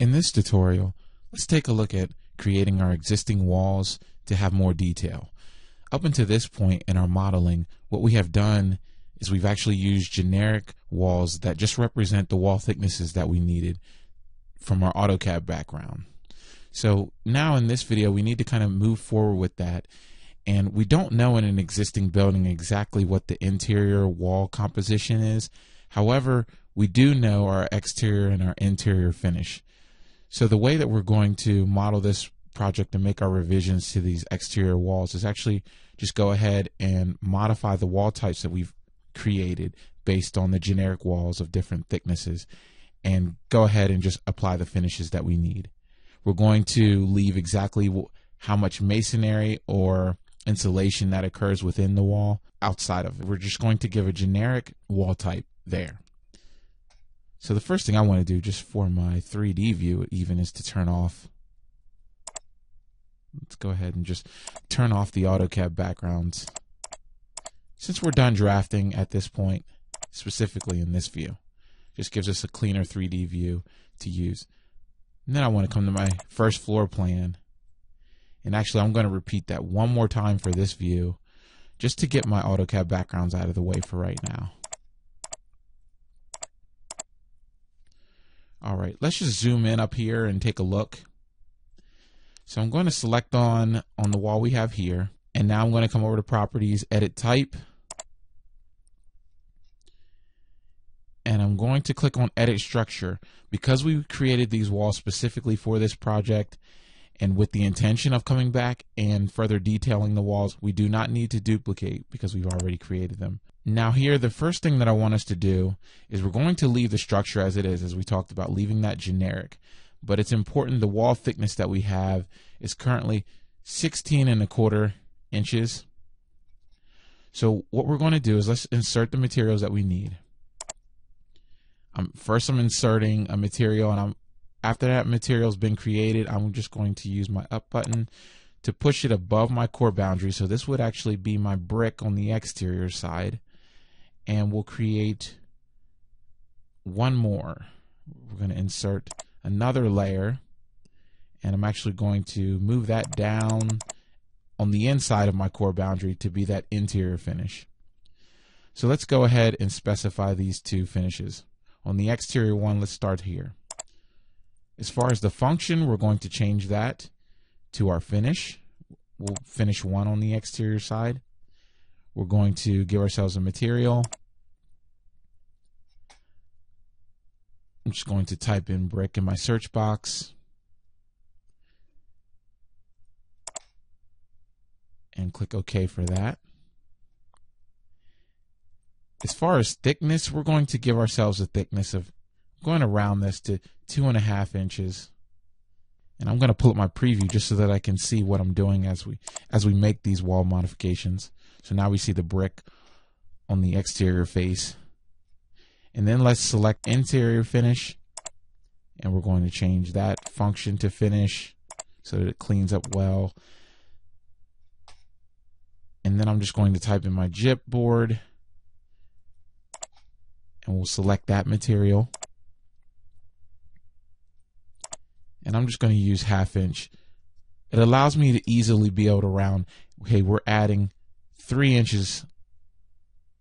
In this tutorial, let's take a look at creating our existing walls to have more detail. Up until this point in our modeling, what we have done is we've actually used generic walls that just represent the wall thicknesses that we needed from our AutoCAD background. So now in this video, we need to kind of move forward with that. And we don't know in an existing building exactly what the interior wall composition is. However, we do know our exterior and our interior finish. So the way that we're going to model this project and make our revisions to these exterior walls is actually just go ahead and modify the wall types that we've created based on the generic walls of different thicknesses, and go ahead and just apply the finishes that we need. We're going to leave exactly how much masonry or insulation that occurs within the wall outside of it. We're just going to give a generic wall type there. So the first thing I want to do, just for my 3D view even, is to turn off. Let's go ahead and just turn off the AutoCAD backgrounds. Since we're done drafting at this point, specifically in this view, just gives us a cleaner 3D view to use. And then I want to come to my first floor plan. And actually, I'm going to repeat that one more time for this view, just to get my AutoCAD backgrounds out of the way for right now. All right, let's just zoom in up here and take a look. So I'm going to select on the wall we have here, and now I'm going to come over to Properties, Edit Type, and I'm going to click on Edit Structure. Because we created these walls specifically for this project, and with the intention of coming back and further detailing the walls, we do not need to duplicate because we've already created them. Now here, the first thing that I want us to do is we're going to leave the structure as it is, as we talked about, leaving that generic. But it's important the wall thickness that we have is currently 16¼ inches. So what we're going to do is let's insert the materials that we need. First, I'm inserting a material, and after that material's been created, I'm just going to use my up button to push it above my core boundary. So this would actually be my brick on the exterior side. And we'll create one more. We're going to insert another layer. And I'm actually going to move that down on the inside of my core boundary to be that interior finish. So let's go ahead and specify these two finishes. On the exterior one, let's start here. As far as the function, we're going to change that to our finish. We'll finish one on the exterior side. We're going to give ourselves a material. I'm just going to type in brick in my search box and click OK for that. As far as thickness, we're going to give ourselves a thickness of, I'm going to round this to 2.5 inches, and I'm going to pull up my preview just so that I can see what I'm doing as we make these wall modifications. So now we see the brick on the exterior face, and then let's select interior finish, and we're going to change that function to finish so that it cleans up well. And then I'm just going to type in my gypboard, and we'll select that material. And I'm just going to use 1/2 inch. It allows me to easily be able to round. Okay, we're adding 3 inches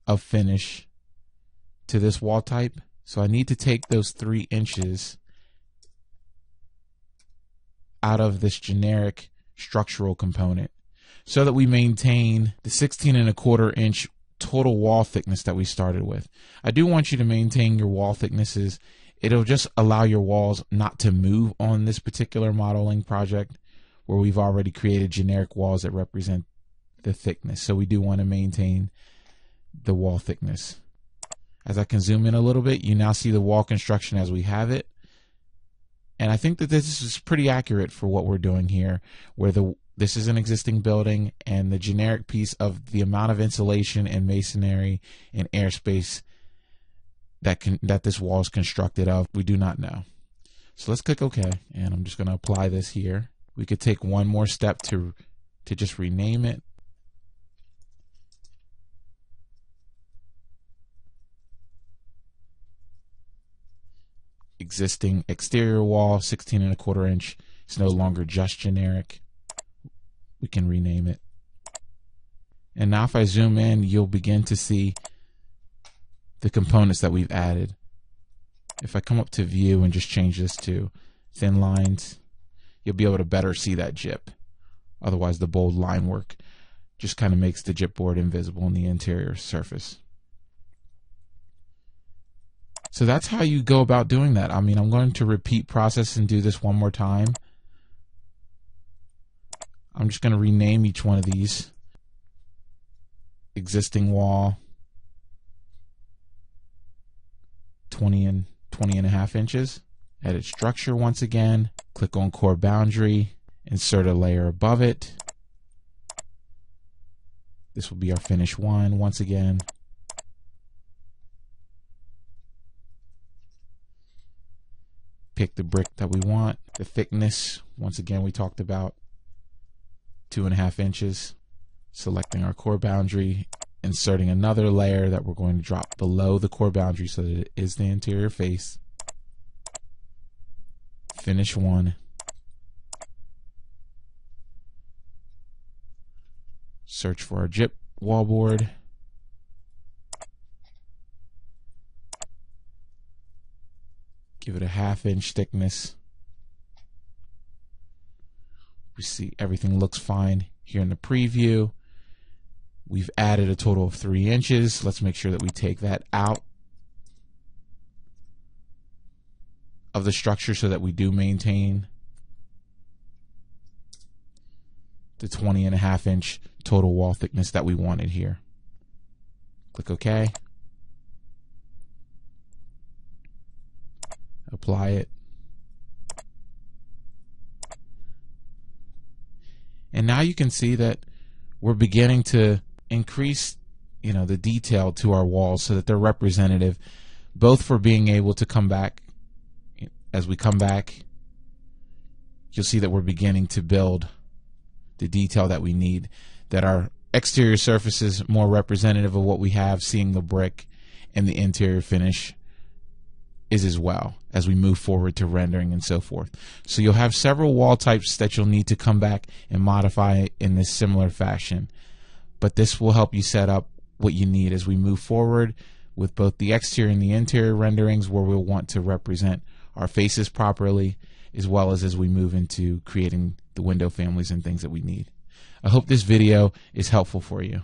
of finish to this wall type. So I need to take those 3 inches out of this generic structural component so that we maintain the 16¼ inch total wall thickness that we started with. I do want you to maintain your wall thicknesses. It'll just allow your walls not to move on this particular modeling project where we've already created generic walls that represent the thickness. So we do want to maintain the wall thickness. As I can zoom in a little bit, you now see the wall construction as we have it. And I think that this is pretty accurate for what we're doing here, where this is an existing building, and the generic piece of the amount of insulation and masonry and airspace that this wall is constructed of, we do not know. So let's click OK, and I'm just going to apply this here. We could take one more step to just rename it. existing exterior wall, 16 1/4 inch. It's no longer just generic. We can rename it. And now if I zoom in, you'll begin to see the components that we've added. If I come up to view and just change this to thin lines, you'll be able to better see that gyp. Otherwise the bold line work just kind of makes the gypboard invisible on the interior surface. So that's how you go about doing that. I mean, I'm going to repeat process and do this one more time. I'm just going to rename each one of these. Existing wall, 20 and 20 1/2 inches. Edit structure once again. Click on core boundary. Insert a layer above it. This will be our finished one once again. Pick the brick that we want. The thickness, once again, we talked about 2 1/2 inches. Selecting our core boundary, inserting another layer that we're going to drop below the core boundary so that it is the interior face. Finish one. Search for our gyp wallboard. Give it a 1/2 inch thickness. We see everything looks fine here in the preview. We've added a total of 3 inches. Let's make sure that we take that out of the structure so that we do maintain the 20 1/2 inch total wall thickness that we wanted here. Click OK. Apply it. And now you can see that we're beginning to increase, the detail to our walls so that they're representative, both for being able to come back. As we come back, you'll see that we're beginning to build the detail that we need, that our exterior surface is more representative of what we have, seeing the brick, and the interior finish is as well as we move forward to rendering and so forth. So you'll have several wall types that you'll need to come back and modify in this similar fashion, but this will help you set up what you need as we move forward with both the exterior and the interior renderings, where we'll want to represent our faces properly, as well as we move into creating the window families and things that we need. I hope this video is helpful for you.